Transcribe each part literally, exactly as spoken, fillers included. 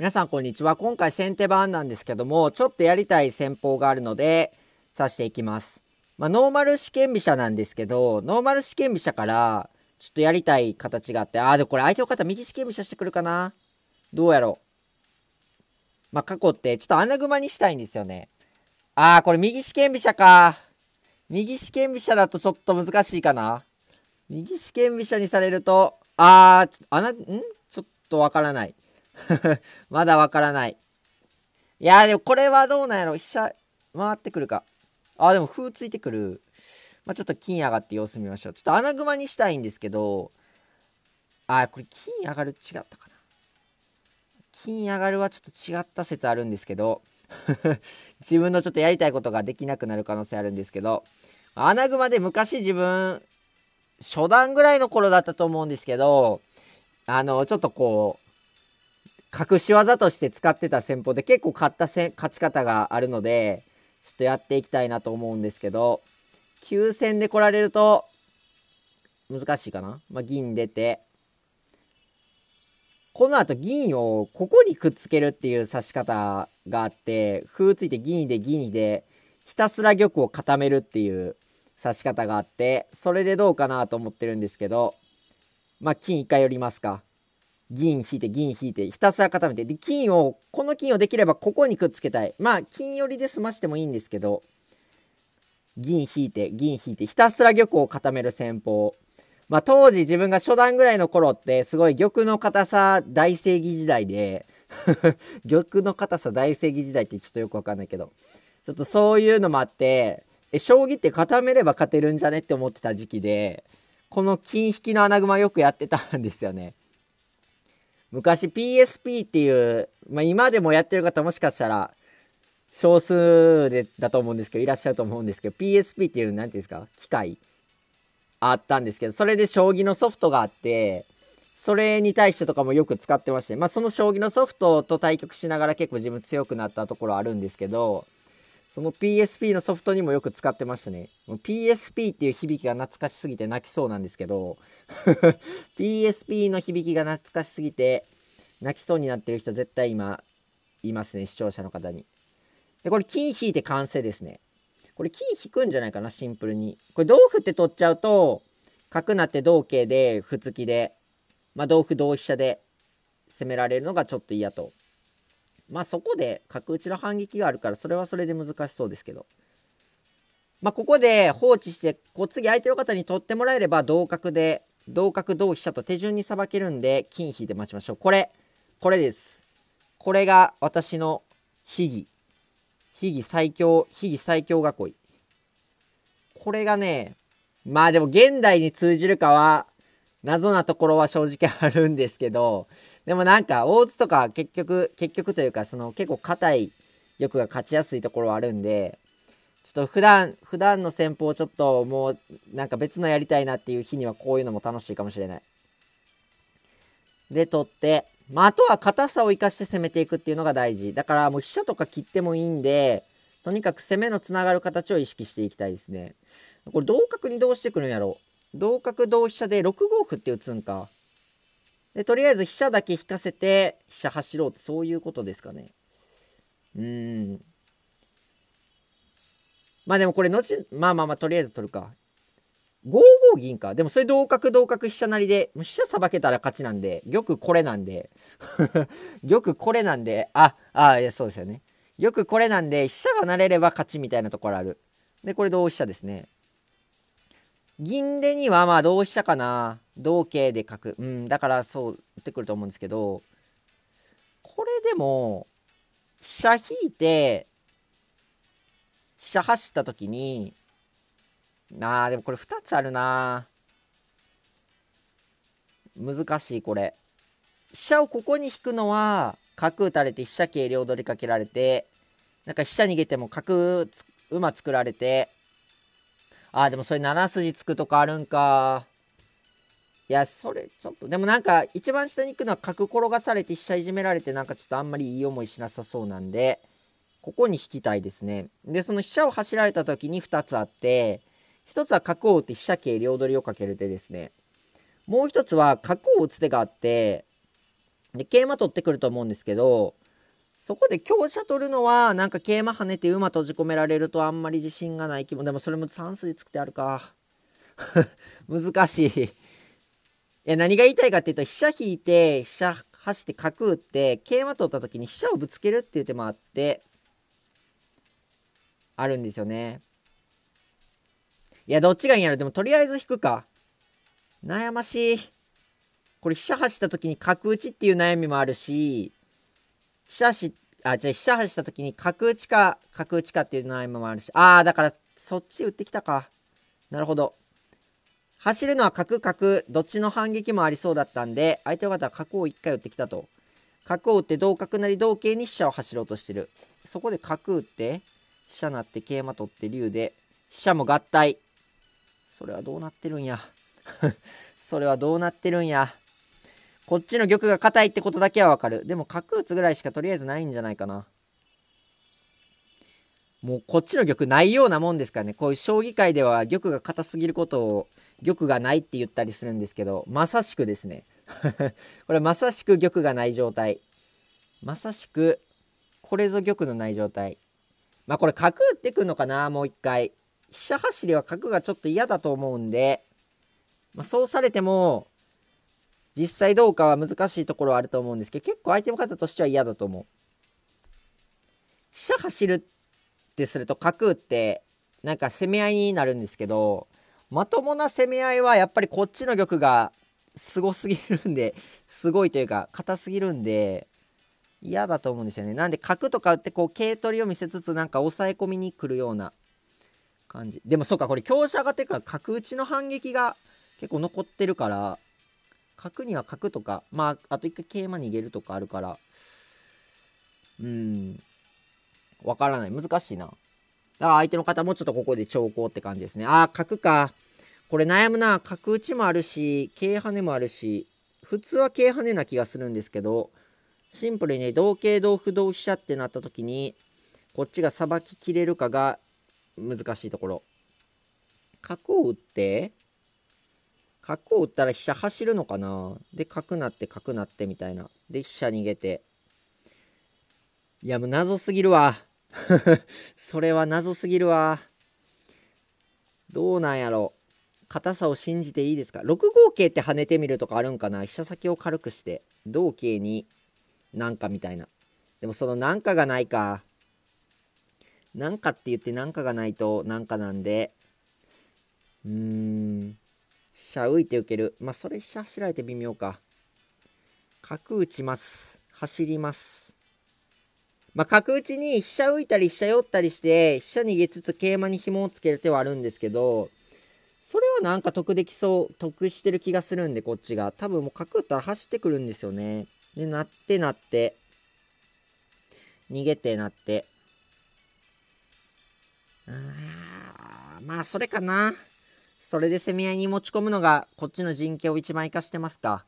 皆さんこんにちは。今回先手番なんですけども、ちょっとやりたい戦法があるので指していきます。まあ、ノーマル四間飛車なんですけど、ノーマル四間飛車からちょっとやりたい形があって、あーでもこれ相手の方右四間飛車してくるかな、どうやろう。まあ囲ってちょっと穴熊にしたいんですよね。あーこれ右四間飛車か。右四間飛車だとちょっと難しいかな。右四間飛車にされると、あーちょっと穴んちょっとわからないまだわからない。いやーでもこれはどうなんやろ。飛車回ってくるか。あーでも歩ついてくる。まあ、ちょっと金上がって様子見ましょう。ちょっと穴熊にしたいんですけど、あーこれ金上がる違ったかな。金上がるはちょっと違った説あるんですけど自分のちょっとやりたいことができなくなる可能性あるんですけど、穴熊で昔自分初段ぐらいの頃だったと思うんですけど、あのちょっとこう隠し技として使ってた戦法で結構勝ったせ勝ち方があるので、ちょっとやっていきたいなと思うんですけど、急戦で来られると難しいかな。まあ、銀出てこのあと銀をここにくっつけるっていう指し方があって、歩ついて銀で銀でひたすら玉を固めるっていう指し方があって、それでどうかなと思ってるんですけど、まあ金一回寄りますか。銀引いて銀引いてひたすら固めて、で金をこの金をできればここにくっつけたい。まあ金寄りで済ましてもいいんですけど、銀引いて銀引いてひたすら玉を固める戦法。まあ当時自分が初段ぐらいの頃ってすごい玉の硬さ大正義時代で玉の硬さ大正義時代ってちょっとよくわかんないけど、ちょっとそういうのもあって、え将棋って固めれば勝てるんじゃねって思ってた時期で、この金引きの穴熊よくやってたんですよね。昔 ピーエスピー っていう、まあ、今でもやってる方もしかしたら少数でだと思うんですけどいらっしゃると思うんですけど、 ピーエスピー っていう何ていうんですか、機械あったんですけど、それで将棋のソフトがあって、それに対してとかもよく使ってまして、まあ、その将棋のソフトと対局しながら結構自分強くなったところあるんですけど、その ピーエスピー のソフトにもよく使ってましたね。ピーエスピー っていう響きが懐かしすぎて泣きそうなんですけどピーエスピー の響きが懐かしすぎて泣きそうになってる人絶対今いますね、視聴者の方に。でこれ金引いて完成ですね。これ金引くんじゃないかな、シンプルに。これ同歩って取っちゃうと角なって同桂で歩突きで、まあ、同歩同飛車で攻められるのがちょっと嫌と。まあそこで角打ちの反撃があるから、それはそれで難しそうですけど、まあここで放置してこう次相手の方に取ってもらえれば同角で同角同飛車と手順にさばけるんで、金引いて待ちましょう。これこれです。これが私の秘技秘技最強秘技最強囲い。これがね、まあでも現代に通じるかは謎なところは正直あるんですけど、でもなんか大津とか結局結局というか、その結構硬い玉が勝ちやすいところはあるんで、ちょっと普段普段の戦法ちょっともうなんか別のやりたいなっていう日にはこういうのも楽しいかもしれない。で取って、まあ、あとは硬さを生かして攻めていくっていうのが大事だから、もう飛車とか切ってもいいんで、とにかく攻めのつながる形を意識していきたいですね。これ同角にどうしてくるんやろう。同角同飛車でろくごふって打つんか。でとりあえず飛車だけ引かせて飛車走ろうって、そういうことですかね。うーんまあでもこれ後まあまあまあとりあえず取るか。ごご銀か。でもそれ同角同角飛車成りで、もう飛車さばけたら勝ちなんで、玉これなんで玉これなんで、ああいやそうですよね、玉これなんで飛車が成れれば勝ちみたいなところある。でこれ同飛車ですね。銀出にはまあ同飛車かな、同桂で角、うんだからそう打ってくると思うんですけど、これでも飛車引いて飛車走った時に、あーでもこれふたつあるな、難しい。これ飛車をここに引くのは角打たれて飛車桂両取りかけられて、なんか飛車逃げても角馬作られて、あーでもそれなな筋突くとかあるんか。いやそれちょっとでもなんか一番下に行くのは角転がされて飛車いじめられて、なんかちょっとあんまりいい思いしなさそうなんで、ここに引きたいですね。でその飛車を走られた時にふたつあって、ひとつは角を打って飛車桂両取りをかける手ですね。もうひとつは角を打つ手があって、で桂馬取ってくると思うんですけど、そこで香車取るのはなんか桂馬跳ねて馬閉じ込められるとあんまり自信がない気も。でもそれもさん筋作ってあるか難しい。いや何が言いたいかっていうと、飛車引いて飛車走って角打って桂馬取った時に飛車をぶつけるっていう手もあってあるんですよね。いやどっちがいいんやろ。でもとりあえず引くか。悩ましい。これ飛車走った時に角打ちっていう悩みもあるし、飛車しあじゃあ飛車走った時に角打ちか角打ちかっていう悩みもあるし、ああだからそっち打ってきたか。なるほど。走るのは角角どっちの反撃もありそうだったんで、相手の方は角をいっかい打ってきたと。角を打って同角なり同桂に飛車を走ろうとしてる。そこで角打って飛車成って桂馬取って竜で飛車も合体。それはどうなってるんやそれはどうなってるんや。こっちの玉が硬いってことだけはわかる。でも角打つぐらいしかとりあえずないんじゃないかな。もうこっちの玉ないようなもんですからね。こういう将棋界では玉が硬すぎることを玉がないって言ったりするんですけど、まさしくですねこれまさしく玉がない状態。まさしくこれぞ玉のない状態。まあこれ角打ってくんのかな。もう一回飛車走りは角がちょっと嫌だと思うんで、まあ、そうされても実際どうかは難しいところはあると思うんですけど、結構相手の方としては嫌だと思う。飛車走るってすると角打ってなんか攻め合いになるんですけど、まともな攻め合いはやっぱりこっちの玉がすごすぎるんで、すごいというか硬すぎるんで嫌だと思うんですよね。なんで角とか打ってこう桂取りを見せつつなんか抑え込みに来るような感じ。でもそうか、これ香車上がってるから角打ちの反撃が結構残ってるから、角には角とか、まああと一回桂馬逃げるとかあるから、うーんわからない。難しいな。だから相手の方もちょっとここで長考って感じですね。あー角か。これ悩むな。角打ちもあるし桂跳ねもあるし、普通は桂跳ねな気がするんですけど、シンプルにね同桂同歩同飛車ってなった時にこっちがさばききれるかが難しいところ。角を打って角を打ったら飛車走るのかな。で角なって角なってみたいな。で飛車逃げて。いやもう謎すぎるわそれは謎すぎるわ。どうなんやろ。硬さを信じていいですか。ろくごうけいって跳ねてみるとかあるんかな。飛車先を軽くして同桂になんかみたいな。でもそのなんかがないか。なんかって言ってなんかがないとなんかなんで、うーん飛車浮いて受ける。まあそれ飛車走られて微妙か。角打ちます。走ります。まあ、角打ちに飛車浮いたり飛車寄ったりして飛車逃げつつ桂馬に紐をつける手はあるんですけど、それはなんか得できそう。得してる気がするんでこっちが多分もう角打ったら走ってくるんですよね。でなってなって逃げてなって、あーまあそれかな。それで攻め合いに持ち込むのがこっちの陣形を一番生かしてますか。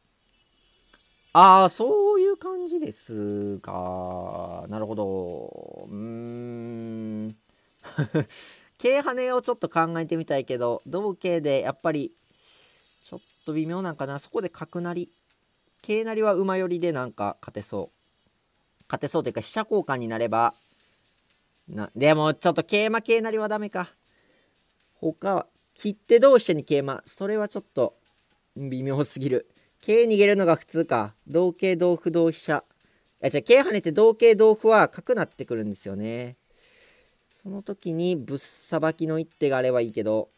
ああそういう感じですか。なるほど。うーん桂跳ねをちょっと考えてみたいけど、同桂でやっぱりちょっと微妙なんかな。そこで角成り桂成りは馬寄りでなんか勝てそう。勝てそうというか飛車交換になればな。でもちょっと桂馬桂成りはダメか。他は切って同飛車に桂馬、それはちょっと微妙すぎる。桂逃げるのが普通か。同桂同歩同飛車。いやじゃあ桂跳ねて同桂同歩は角なってくるんですよね。その時にぶっさばきの一手があればいいけど、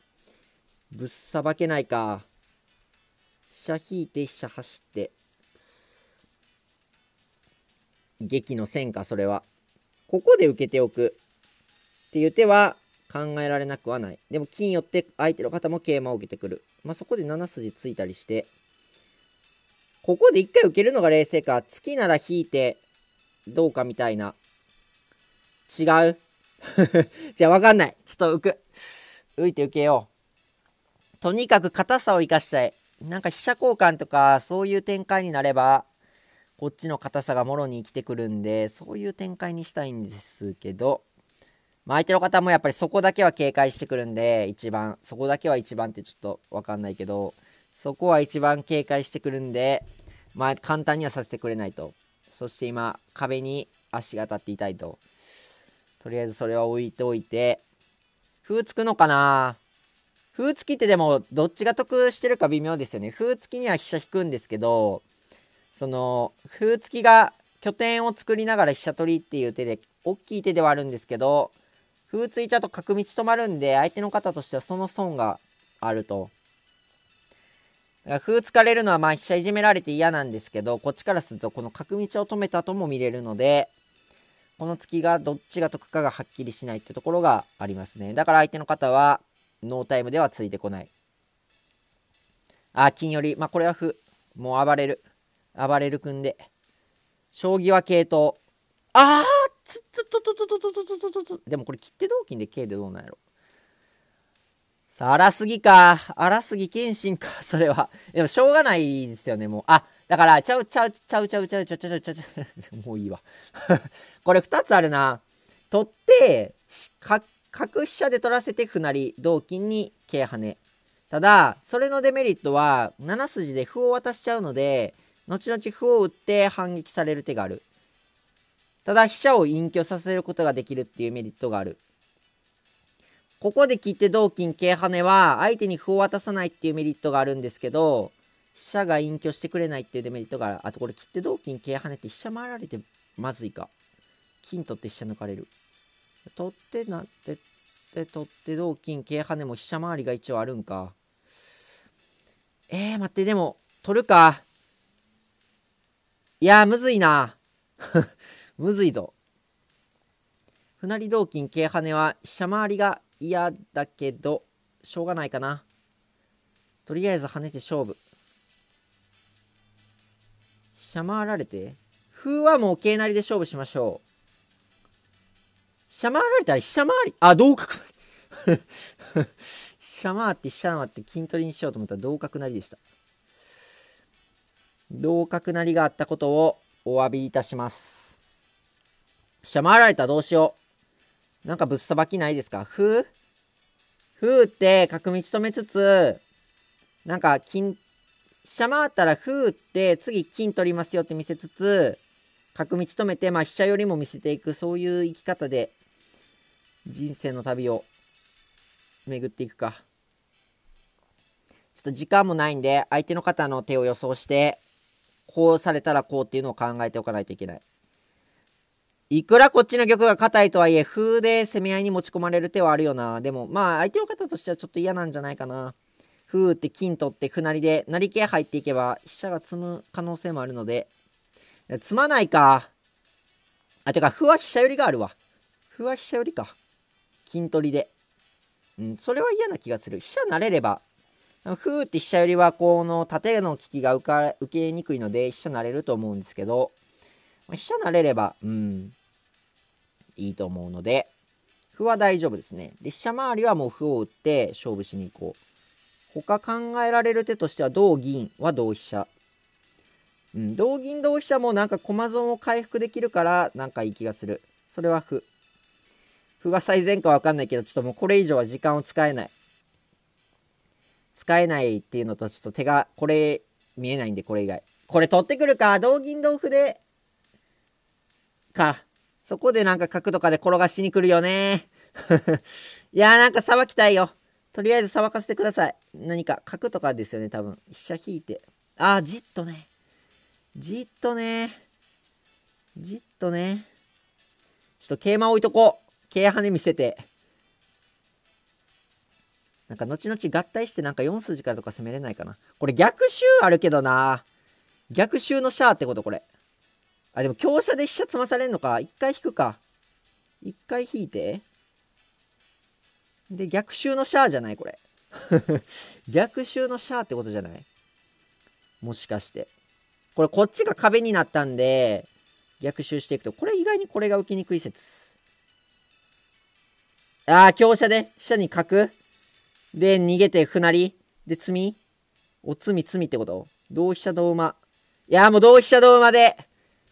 ぶっさばけないか。飛車引いて飛車走って激の線か。それはここで受けておくっていう手は考えられなくはない。でも金寄って相手の方も桂馬を受けてくる。まあそこでなな筋ついたりして、ここで一回受けるのが冷静か。突きなら引いてどうかみたいな。違うじゃあ分かんない。ちょっと浮く浮いて受けよう。とにかく硬さを生かしたい。なんか飛車交換とかそういう展開になればこっちの硬さがもろに生きてくるんで、そういう展開にしたいんですけど、まあ、相手の方もやっぱりそこだけは警戒してくるんで、一番そこだけは一番ってちょっと分かんないけど、そこは一番警戒してくるんで、まあ簡単にはさせてくれないと。そして今壁に足が当たっていたいと。とりあえずそれは置いておいて、歩突くのかな。歩突きってでもどっちが得してるか微妙ですよね。歩突きには飛車引くんですけど、その歩突きが拠点を作りながら飛車取りっていう手で大きい手ではあるんですけど、歩突いちゃうと角道止まるんで相手の方としてはその損があると。だから歩突かれるのはまあ飛車いじめられて嫌なんですけど、こっちからするとこの角道を止めたとも見れるので、この突きがどっちが得かがはっきりしないっていうところがありますね。だから相手の方はノータイムではついてこない。あ、金寄り。まあこれは歩もう暴れる暴れる君で将棋は桂頭。ああつっつっとととととととととでもこれ切って同金で桂でどうなんやろ。さあ荒杉か、荒杉謙信か。それはでもしょうがないですよね。もうあだからちゃうちゃうちゃうちゃうちゃうちゃうちゃうちゃうちゃうもういいわこれふたつあるな。取って角飛車で取らせて歩成同金に桂跳ね。ただそれのデメリットはなな筋で歩を渡しちゃうので後々歩を打って反撃される手がある。ただ飛車を隠居させることができるっていうメリットがある。ここで切って同金桂跳ねは相手に歩を渡さないっていうメリットがあるんですけど、飛車が隠居してくれないっていうデメリットがある。あとこれ切って同金桂跳ねって飛車回られてまずいか。金取って飛車抜かれる。取ってなってで取って同金桂跳ねも飛車回りが一応あるんか。えー、待ってでも取るか。いやーむずいなむずいぞ。歩成同金桂跳ねは飛車回りが嫌だけどしょうがないかな。とりあえず跳ねて勝負。飛車回られて歩はもう桂成で勝負しましょう。飛車回られたら飛車回りあ同角飛車回って飛車回って金取りにしようと思ったら同角成でした。同角成があったことをお詫びいたします。飛車回られたらどうしよう。なんかぶっさばきないですか。ふふ打って角道止めつつ、なんか金飛車回ったらふ打って次金取りますよって見せつつ角道止めて、まあ飛車よりも見せていく、そういう生き方で人生の旅を巡っていくか。ちょっと時間もないんで相手の方の手を予想してこうされたらこうっていうのを考えておかないといけない。いくらこっちの玉が硬いとはいえ風で攻め合いに持ち込まれる手はあるよな。でもまあ相手の方としてはちょっと嫌なんじゃないかな。風って金取って歩成で成桂入っていけば飛車が積む可能性もあるので積まないか。あてか歩は飛車寄りがあるわ。歩は飛車寄りか。金取りで、うん、それは嫌な気がする。飛車成れれば風って飛車寄りはこの縦の利きが受か受けにくいので飛車成れると思うんですけど、飛車成れればうんいいと思うので歩は大丈夫ですね。で飛車回りはもう歩を打って勝負しに行こう。他考えられる手としては同銀は同飛車、うん、同銀同飛車もなんか駒損を回復できるからなんかいい気がする。それは歩歩が最善か分かんないけどちょっともうこれ以上は時間を使えない使えないっていうのとちょっと手がこれ見えないんで、これ以外これ取ってくるか同銀同歩でか。そこでなんか角とかで転がしに来るよねいやーなんかさばきたいよ。とりあえずさばかせてください。何か角とかですよね多分。飛車引いてあーじっとねじっとねじっとねちょっと桂馬置いとこう。桂跳ね見せてなんか後々合体してなんかよん筋からとか攻めれないかな。これ逆襲あるけどな。逆襲のシャーってことこれ。あ、でも強者で飛車詰まされるのか。一回引くか。一回引いて。で、逆襲のシャーじゃないこれ。逆襲のシャーってことじゃないもしかして。これこっちが壁になったんで、逆襲していくと。これ意外にこれが受けにくい説。ああ、強者で飛車に角。で、逃げて歩成。で、詰み。お詰み詰みってこと同飛車同馬。いやーもう同飛車同馬で。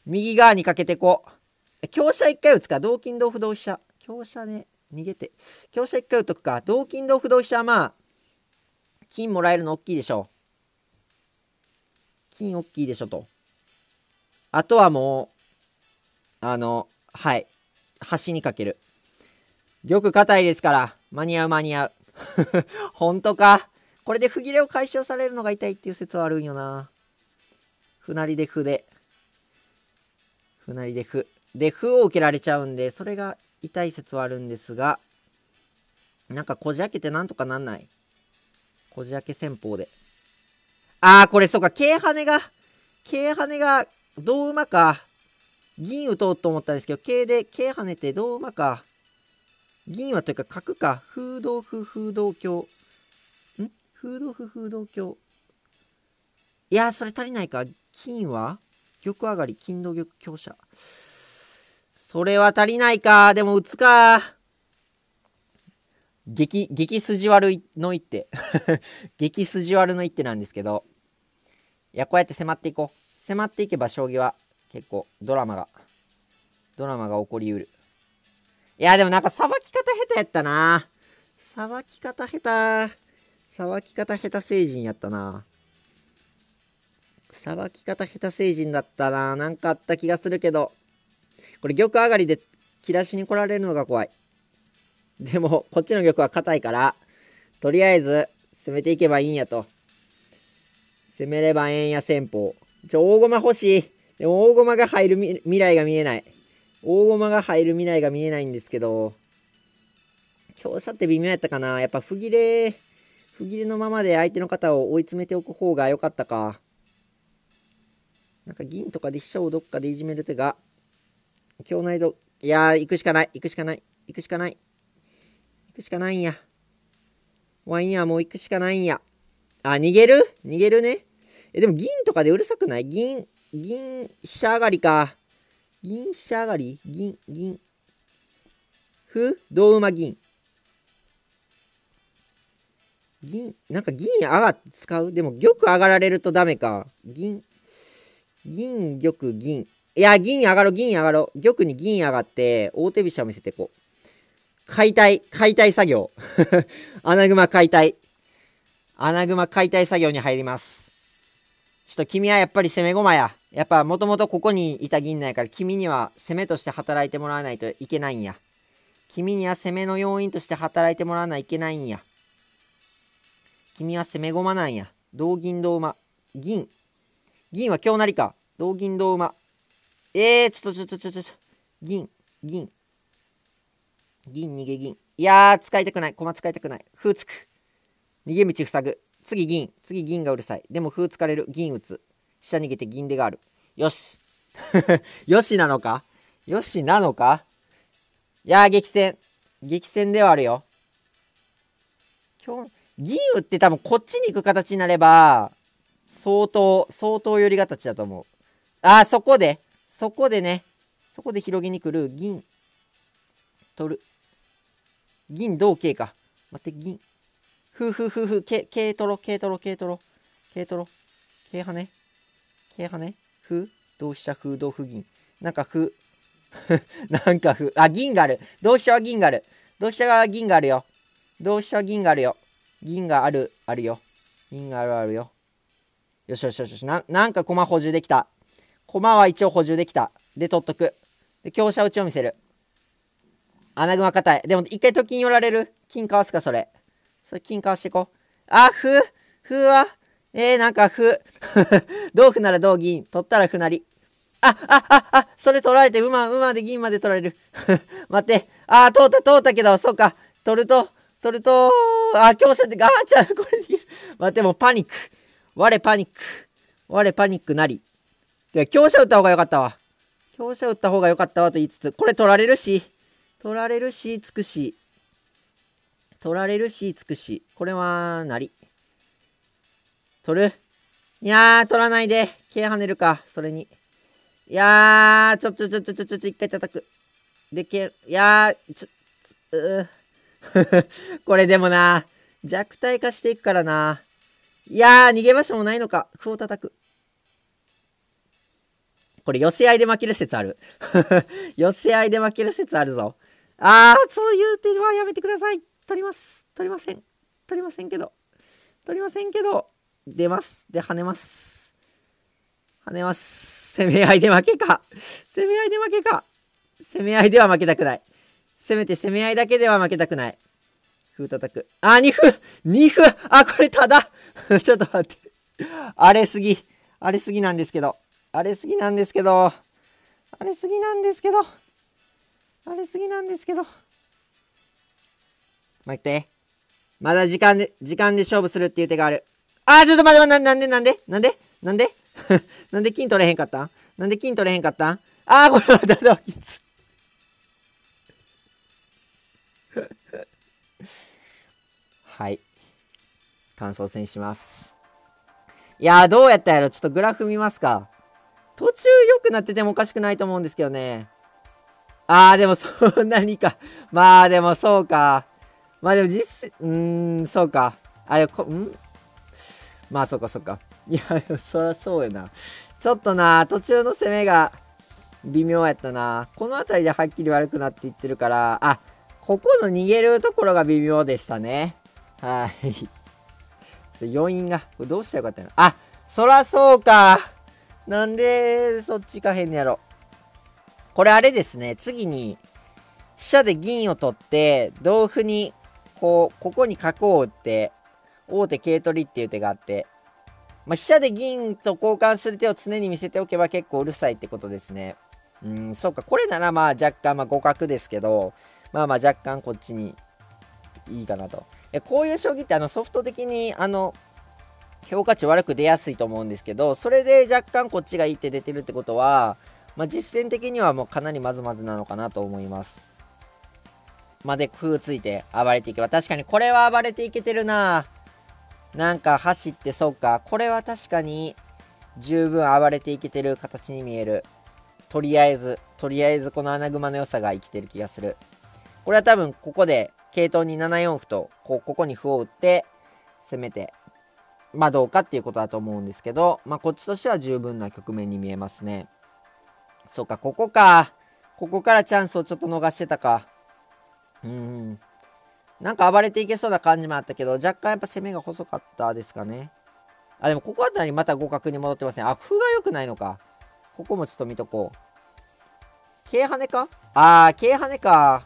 右側にかけてこう。香車一回打つか。同金同歩同飛車。香車で逃げて。香車一回打っとくか。同金同歩同飛車はまあ、金もらえるの大きいでしょう。金大きいでしょと。あとはもう、あの、はい。端にかける。玉硬いですから、間に合う間に合う。ほんとか。これで歩切れを解消されるのが痛いっていう説はあるんよな。歩なりで歩で。歩なりで歩。で、歩を受けられちゃうんで、それが痛い説はあるんですが、なんかこじ開けてなんとかなんない。こじ開け戦法で。あー、これそうか、桂跳ねが、桂跳ねが、同馬か。銀打とうと思ったんですけど、桂で、桂跳ねて同馬か。銀はというか角か。風同歩、風同香。ん？風同歩、風同香。いやー、それ足りないか。金は玉上がり、金同玉、香車。それは足りないか。でも打つか。激、激筋悪いの一手。激筋悪の一手なんですけど。いや、こうやって迫っていこう。迫っていけば将棋は結構ドラマが、ドラマが起こりうる。いや、でもなんかさばき方下手やったな。さばき方下手。さばき方下手成人やったな。さばき方下手成人だったな。なんかあった気がするけど。これ玉上がりで切らしに来られるのが怖い。でもこっちの玉は硬いから、とりあえず攻めていけばいいんやと。攻めればええんや戦法。ちょ、大駒欲しい。でも大駒が入る未来が見えない。大駒が入る未来が見えないんですけど、香車って微妙やったかな。やっぱ歩切れ、歩切れのままで相手の肩を追い詰めておく方が良かったか。なんか銀とかで飛車をどっかでいじめる手が、強内度、いやー、行くしかない、行くしかない、行くしかない。行くしかないんや。ワインや、もう行くしかないんや。あ、逃げる？逃げるね。え、でも銀とかでうるさくない？銀、銀、飛車上がりか。銀、飛車上がり？銀、銀。歩、同馬、銀。銀、なんか銀上がって使う？でも玉上がられるとダメか。銀、銀、玉、銀。いや、銀上がろ、銀上がろ。玉に銀上がって、大手飛車を見せてこう。解体、解体作業。穴熊解体。穴熊解体作業に入ります。ちょっと君はやっぱり攻め駒や。やっぱもともとここにいた銀なんやから、君には攻めとして働いてもらわないといけないんや。君には攻めの要因として働いてもらわないといけないんや。君は攻め駒なんや。同銀同馬。銀。銀は強なりか。同銀同馬。えー、ちょっとちょっとちょっとちょっと。銀、銀。銀逃げ銀。いやー、使いたくない。駒使いたくない。歩つく。逃げ道塞ぐ。次銀。次銀がうるさい。でも歩突かれる。銀打つ。飛車逃げて銀出がある。よし。よしなのかよしなのかいやー、激戦。激戦ではあるよ。今日、銀打って多分こっちに行く形になれば、相当、相当寄り形だと思う。あー、そこで。そこでね、そこで広げに来る銀、取る。銀同桂か。待って、銀。ふふふふ、桂、桂取ろ、桂取ろ、桂取ろ、桂取ろ、桂跳ね、桂跳ね、ふ、同飛車、ふ、同歩銀。なんかふ、なんかふ、あ、銀がある。同飛車は銀がある。同飛車は銀があるよ。同飛車は銀があるよ。銀がある、あるよ。銀がある、あるよ。よしよしよしよし。な、なんか駒補充できた。駒は一応補充できた。で、取っとく。で、香車打ちを見せる。穴熊硬い。でも、一回と金寄られる。金かわすか、それ。それ、金かわしていこう。あ、歩歩はえー、なんか歩。同歩なら同銀。取ったら歩なり。あ、あ、あ、あ、それ取られて、馬、馬で銀まで取られる。待って。あー、通った、通ったけど、そうか。取ると、取ると、あ、香車って、あー、ちゃう、これ逃げる。待って、もうパニック。我パニック。我パニックなり。いや、香車打った方が良かったわ。香車打った方が良かったわと言いつつ、これ取られるし、取られるし、つくし。取られるし、つくし。これは、なり。取る。いやー、取らないで。桂跳ねるか、それに。いやー、ちょちょちょちょちょちょちょ、一回叩く。で、桂、いやー、ちょ、うー。これでもな、弱体化していくからな。いやー、逃げ場所もないのか。歩を叩く。これ、寄せ合いで負ける説ある。寄せ合いで負ける説あるぞ。あー、そういう手はやめてください。取ります。取りません。取りませんけど。取りませんけど、出ます。で、跳ねます。跳ねます。攻め合いで負けか。攻め合いで負けか。攻め合いでは負けたくない。せめて攻め合いだけでは負けたくない。歩叩く。あ、に歩！ に 歩！あ、これただちょっと待って。荒れすぎ。荒れすぎなんですけど。荒れすぎなんですけど。荒れすぎなんですけど。荒れすぎなんですけど。待って。まだ時間で、時間で勝負するっていう手がある。あー、ちょっと待って、な、なんでなんでなんでなんでなんで金取れへんかったんなんで金取れへんかったんあー、これはだだわ、きつ。はい。感想戦します。いやー、どうやったやろ。ちょっとグラフ見ますか。途中良くなっててもおかしくないと思うんですけどね。あー、でもそんなにか。まあ、でもそうか。まあでも実うーん、そうか。あれ、こ、んまあそうかそうか。いや、でもそらそうやな。ちょっとな、途中の攻めが微妙やったな。この辺りではっきり悪くなっていってるから、あ、ここの逃げるところが微妙でしたね。はい。ちょっと余韻が、これどうしたらよかったの？あ、そらそうか。なんでそっち行かへんのやろ。これあれですね、次に、飛車で銀を取って、同歩に、こう、ここに角を打って、王手桂取りっていう手があって、まあ、飛車で銀と交換する手を常に見せておけば結構うるさいってことですね。うん、そうか、これならまあ若干、まあ互角ですけど、まあまあ若干こっちにいいかなと。こういう将棋ってあのソフト的にあの評価値悪く出やすいと思うんですけど、それで若干こっちがいい手出てるってことは、まあ、実戦的にはもうかなりまずまずなのかなと思います。まあ、で工夫ついて暴れていけば、確かにこれは暴れていけてるな。なんか走って、そうか、これは確かに十分暴れていけてる形に見える。とりあえずとりあえずこの穴熊の良さが生きてる気がする。これは多分ここで系統にななよん歩とこうここに歩を打って攻めてまあどうかっていうことだと思うんですけど、まあこっちとしては十分な局面に見えますね。そうか、ここか、ここからチャンスをちょっと逃してたか。うん、なんか暴れていけそうな感じもあったけど、若干やっぱ攻めが細かったですかね。あ、でもここあたりまた互角に戻ってますね。あ、歩が良くないのか。ここもちょっと見とこう。桂跳ねか。あー、桂跳ねか。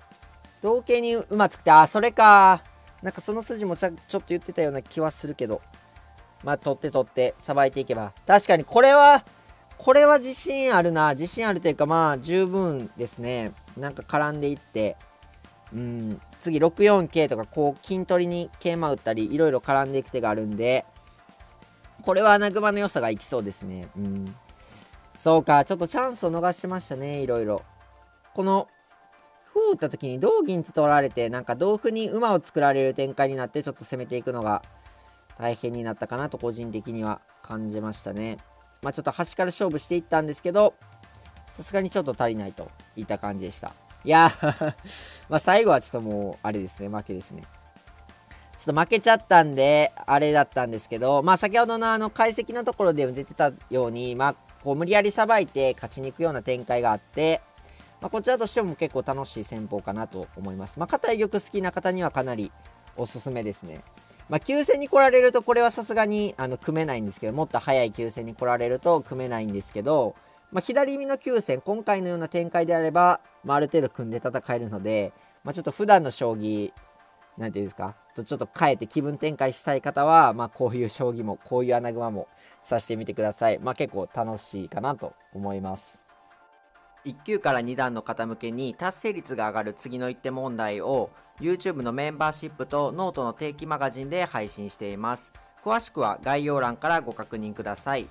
同桂に馬つくって、あー、それか。なんかその筋もちょっと言ってたような気はするけど、まあ取って取ってさばいていけば、確かにこれはこれは自信あるな。自信あるというか、まあ十分ですね。なんか絡んでいって、うん、次ろくよん桂とかこう金取りに桂馬打ったりいろいろ絡んでいく手があるんで、これは穴熊の良さがいきそうですね。うん、そうか、ちょっとチャンスを逃しましたね。いろいろこの歩を打った時に同銀と取られて、なんか同歩に馬を作られる展開になって、ちょっと攻めていくのが大変になったかなと個人的には感じましたね。まあちょっと端から勝負していったんですけど、さすがにちょっと足りないといった感じでした。いやーまあ最後はちょっともうあれですね、負けですね。ちょっと負けちゃったんであれだったんですけど、まあ先ほどのあの解析のところでも出てたように、まあこう無理やりさばいて勝ちに行くような展開があって、まあ、こちらとしても結構楽しい戦法かなと思います。まあ堅い玉好きな方にはかなりおすすめですね。まあ急戦に来られるとこれはさすがにあの組めないんですけど、もっと早い急戦に来られると組めないんですけど、まあ、左身の急戦、今回のような展開であれば、まあ、ある程度組んで戦えるので、まあ、ちょっと普段の将棋、なんていうんですか、ちょっと変えて気分転換したい方は、まあ、こういう将棋も、こういう穴熊も指してみてください。まあ、結構楽しいかなと思います。いっ級からに段の方向けに達成率が上がる次の一手問題を YouTube のメンバーシップとノートの定期マガジンで配信しています。詳しくは概要欄からご確認ください。